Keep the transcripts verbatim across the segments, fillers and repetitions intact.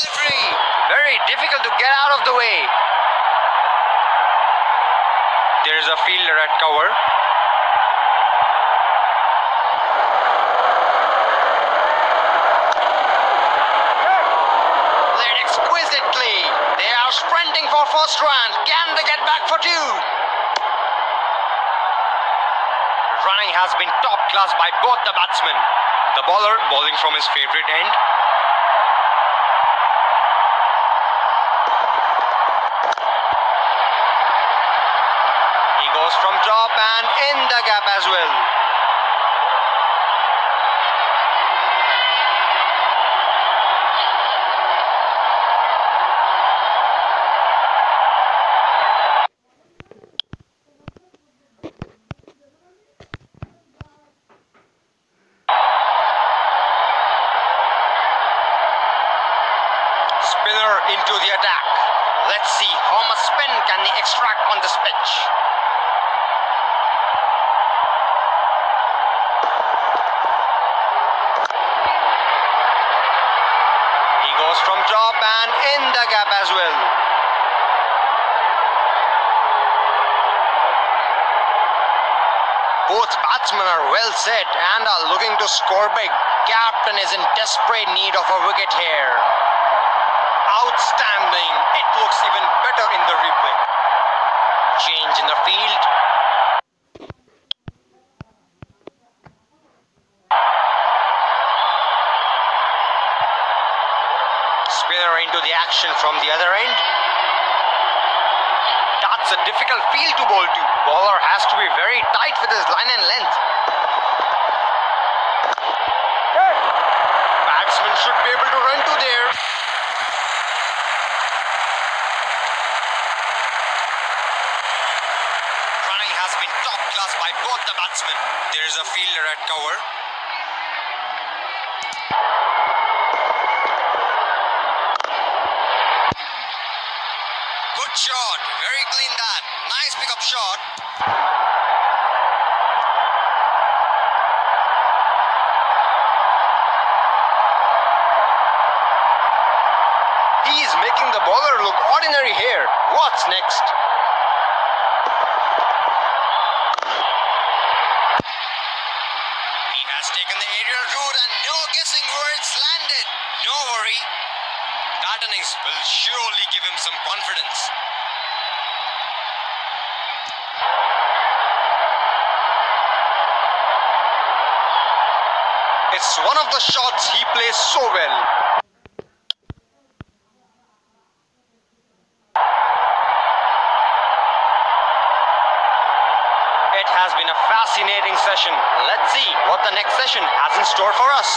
is free. Very difficult to get out of the way. There is a fielder at cover. Played exquisitely. They are sprinting for first run. Can they get back for two? Running has been top class by both the batsmen. The bowler bowling from his favourite end. He goes from top and in the gap as well. Spinner into the attack. Let's see how much spin can he extract on this pitch. He goes from top and in the gap as well. Both batsmen are well set and are looking to score big. Captain is in desperate need of a wicket here. Outstanding. It looks even better in the replay. Change in the field. Spinner into the action from the other end. That's a difficult field to bowl to. Bowler has to be very tight with his line and length. Hey. Batsman should be able to run to there. There is a fielder at cover. Good shot. Very clean that. Nice pickup shot. He is making the bowler look ordinary here. What's next? Taken the aerial route and no guessing where it's landed. No worry. That innings will surely give him some confidence. It's one of the shots he plays so well. It has been a fascinating session. Let's see what the next session has in store for us.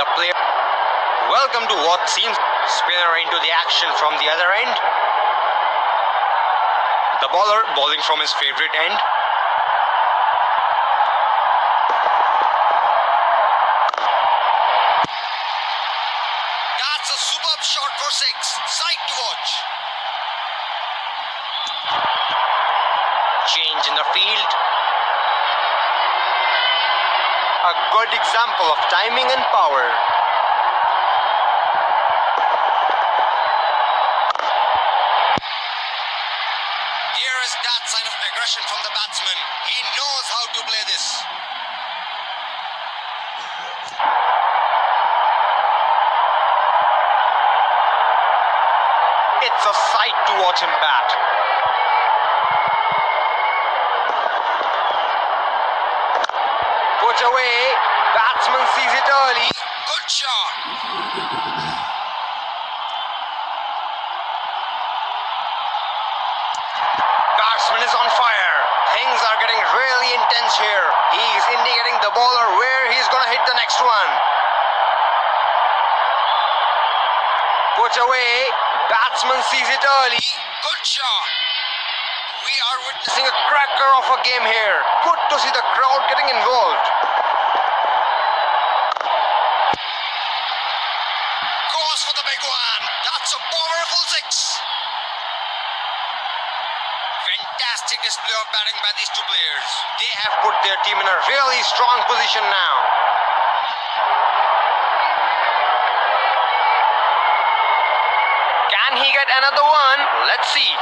The player. Welcome to what seems. Spinner into the action from the other end. The bowler bowling from his favorite end. That's a superb shot for six. Sight to watch. Change in the field. A good example of timing and power. There is that sign of aggression from the batsman. He knows how to play this. It's a sight to watch him bat. Away, batsman sees it early. Good shot. Batsman is on fire. Things are getting really intense here. He is indicating the bowler where he's gonna hit the next one. Put away, batsman sees it early. Good shot. We are witnessing a cracker of a game here. Good to see the crowd getting involved. Goes for the big one. That's a powerful six. Fantastic display of batting by these two players. They have put their team in a really strong position now. get another one. Let's see.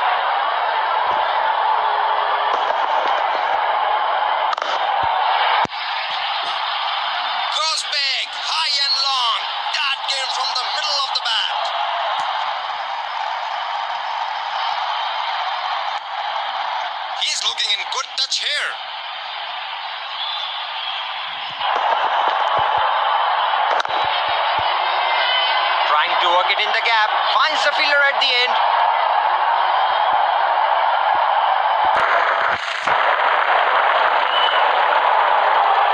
Goes big, high and long. That came from the middle of the bat. He's looking in good touch here. Trying to work it in the gap, finds the fielder at the end.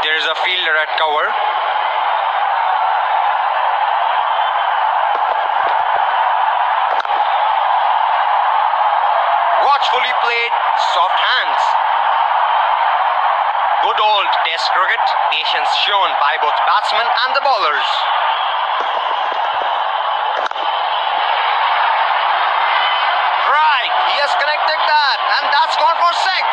There is a fielder at cover. Watchfully played, soft hands. Good old test cricket, patience shown by both batsmen and the bowlers. He has connected that, and that's gone for six.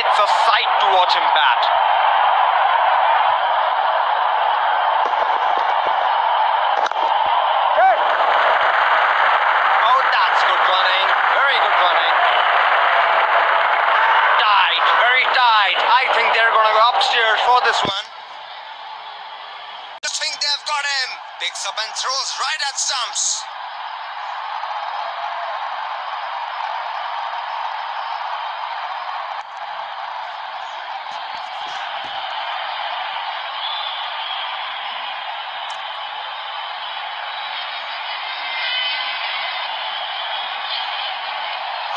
It's a sight to watch him bat. Oh, that's good running. Very good running. Tight, very tight. I think they're going to go upstairs for this one. Picks up and throws right at stumps.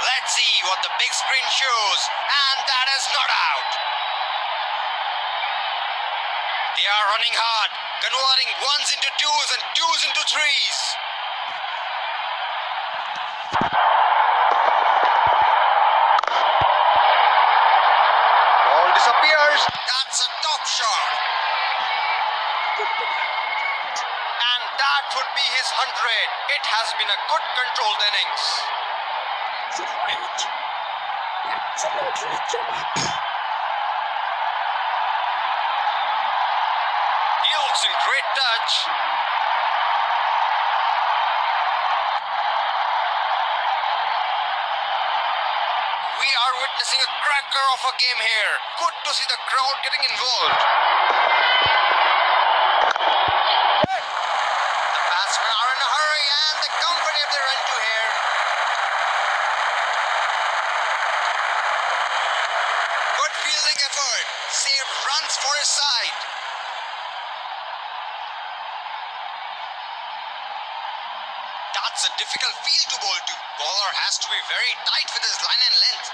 Let's see what the big screen shows, and that is not out. They are running hard, converting ones into twos and twos into threes. Ball disappears. That's a top shot. And that would be his hundred. It has been a good controlled innings. He looks in great touch. We are witnessing a cracker of a game here. Good to see the crowd getting involved. The batsmen are in a hurry and they comfortably run to here. Good fielding effort. Saved runs for his side. That's a difficult field to bowl to. Bowler has to be very tight with his line and length.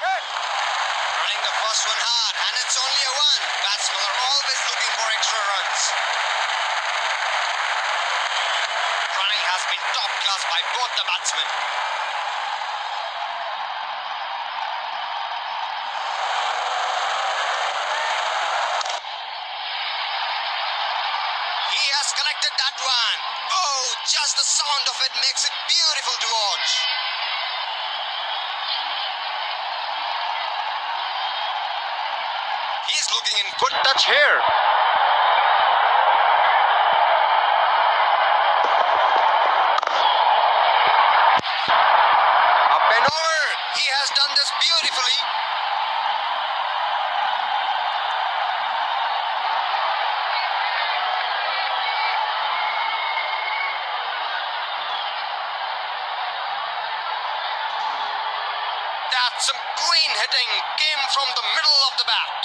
Good. Running the first one hard, and it's only a one. Batsmen are always looking for extra runs. Running has been top class by both the batsmen. Connected that one. Oh, just the sound of it makes it beautiful to watch. He's looking in good touch here. Up and over. He has done this beautifully. Some clean hitting came from the middle of the bat.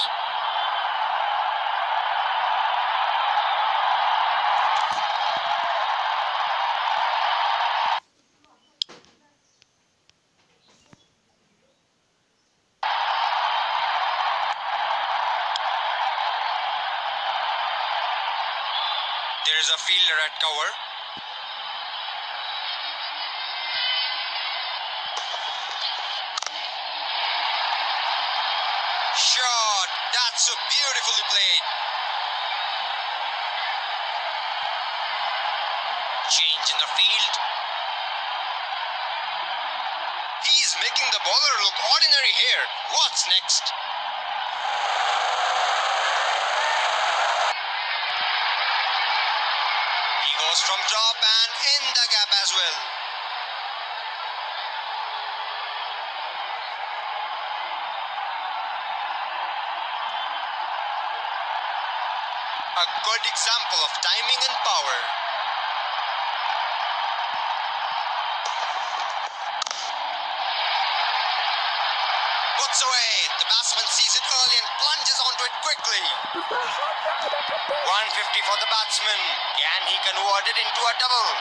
There is a fielder at cover. Shot, that's so beautifully played. Change in the field. He He is making the bowler look ordinary here. What's next? He goes from top and in the gap as well. A good example of timing and power. Puts away. The batsman sees it early and plunges onto it quickly. one fifty for the batsman. Can he convert it into a double?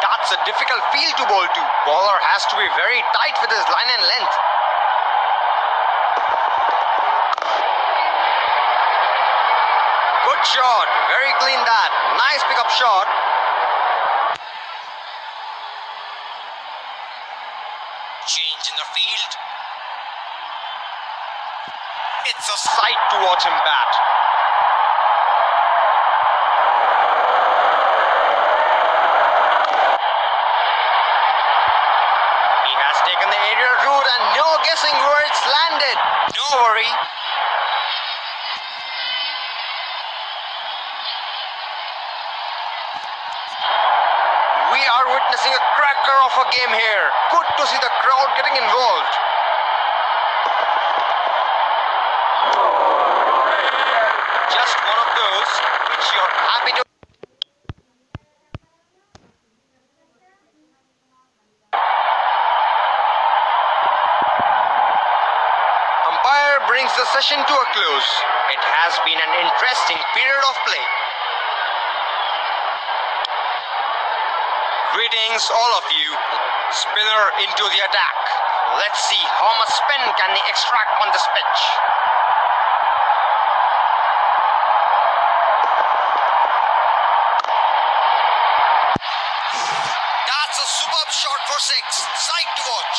That's a difficult field to bowl to. Bowler has to be very tight with his line and length. Good shot. Very clean that. Nice pickup shot. Change in the field. It's a sight to watch him bat. Guessing where it's landed. No worry. We are witnessing a cracker of a game here. Good to see the crowd getting involved. Just one of those which you're happy to. Brings the session to a close. It has been an interesting period of play. Greetings all of you. Spinner into the attack. Let's see how much spin can he extract on this pitch. That's a superb shot for six. Sight to watch.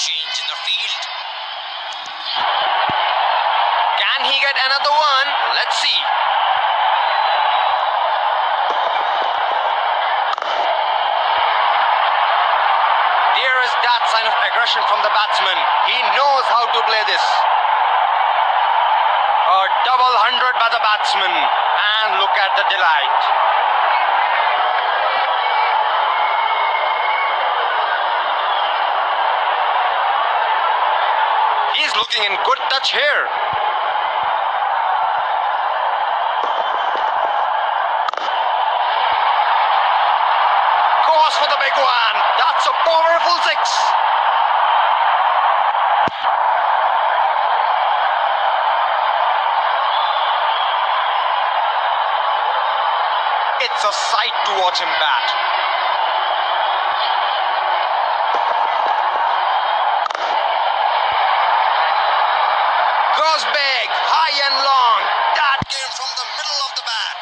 Change in the field. Can he get another one? Let's see. There is that sign of aggression from the batsman. He knows how to play this. A double hundred by the batsman. And look at the delight. He's looking in good touch here. Goes for the big one. That's a powerful six. It's a sight to watch him bat. Goes big, high and long. That came from the middle of the bat.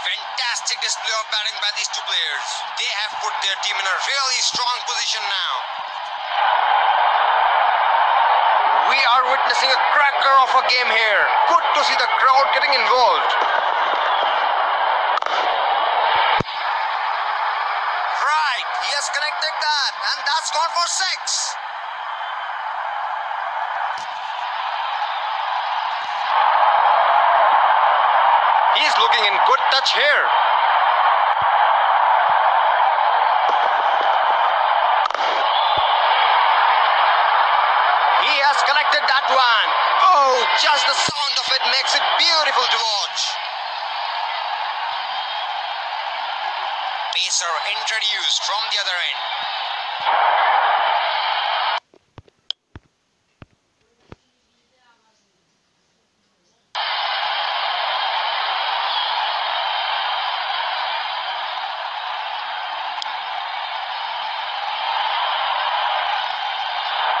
Fantastic display of batting by these two players. They have put their team in a really strong position now. We are witnessing a cracker of a game here. Good to see the crowd getting involved. Right, he has connected that, and that's gone for six. He's looking in good touch here. He has connected that one. Oh, just the sound of it makes it beautiful to watch. Pacer introduced from the other end.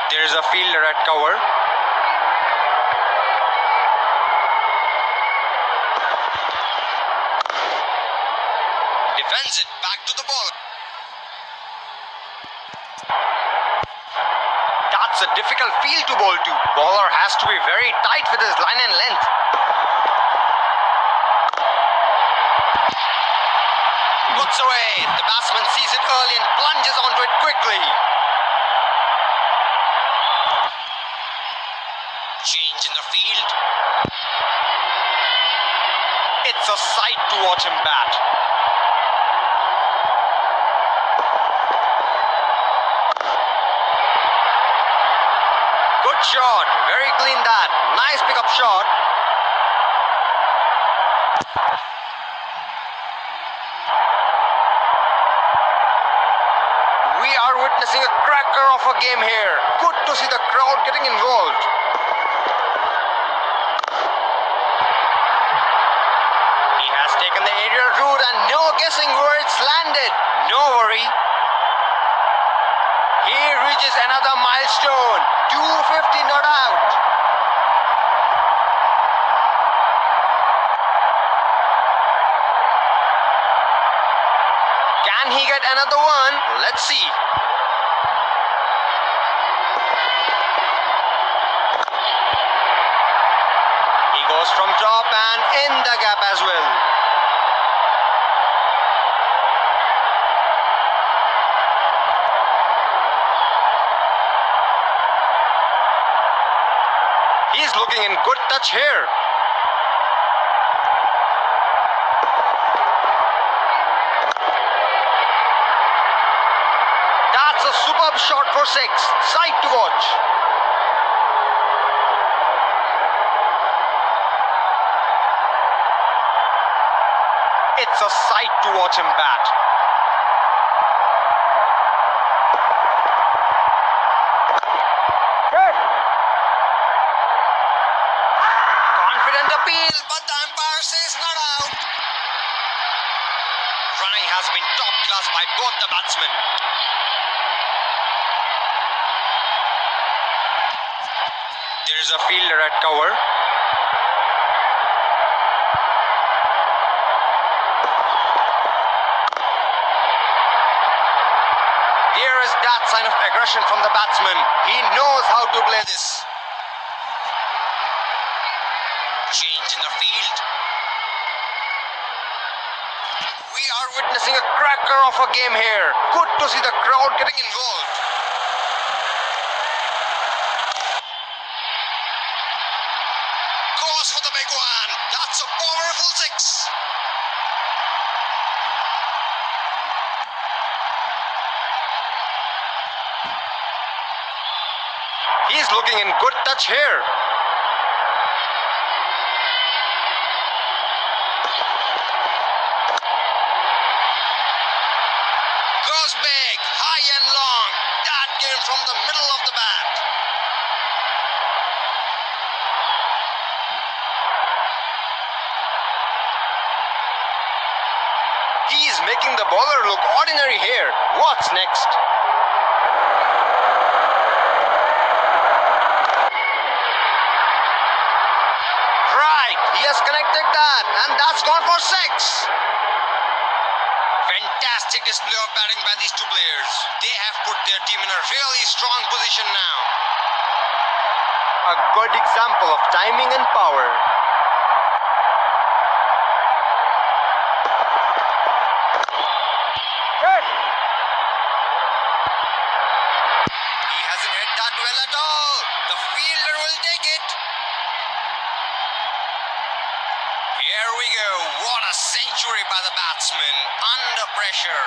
There is a fielder at cover. Sends it back to the ball. That's a difficult field to bowl to. Bowler has to be very tight with his line and length. Puts away. The batsman sees it early and plunges onto it quickly. Change in the field. It's a sight to watch him bat. Good shot. Very clean that. Nice pickup shot. We are witnessing a cracker of a game here. Good to see the crowd getting involved. Taken the aerial route and no guessing where it's landed. No worry. He reaches another milestone. two fifty not out. Can he get another one? Let's see. He goes from top and in the gap as well. He's looking in good touch here. That's a superb shot for six. Sight to watch. It's a sight to watch him bat. But the umpire says not out. Running has been top class by both the batsmen. There is a fielder at cover. There is that sign of aggression from the batsman. He knows how to play this. Change in the field. We are witnessing a cracker of a game here. Good to see the crowd getting involved. Goes for the big one. That's a powerful six. He's looking in good touch here. From the middle of the bat. He is making the bowler look ordinary here. What's next? Right, he has connected that, and that's gone for six. Fantastic display of batting by these two players. They have put their team in a really strong position now. A good example of timing and power. Good. He hasn't hit that well at all. The fielder will take it. Here we go. What a century by the batsman. Under pressure.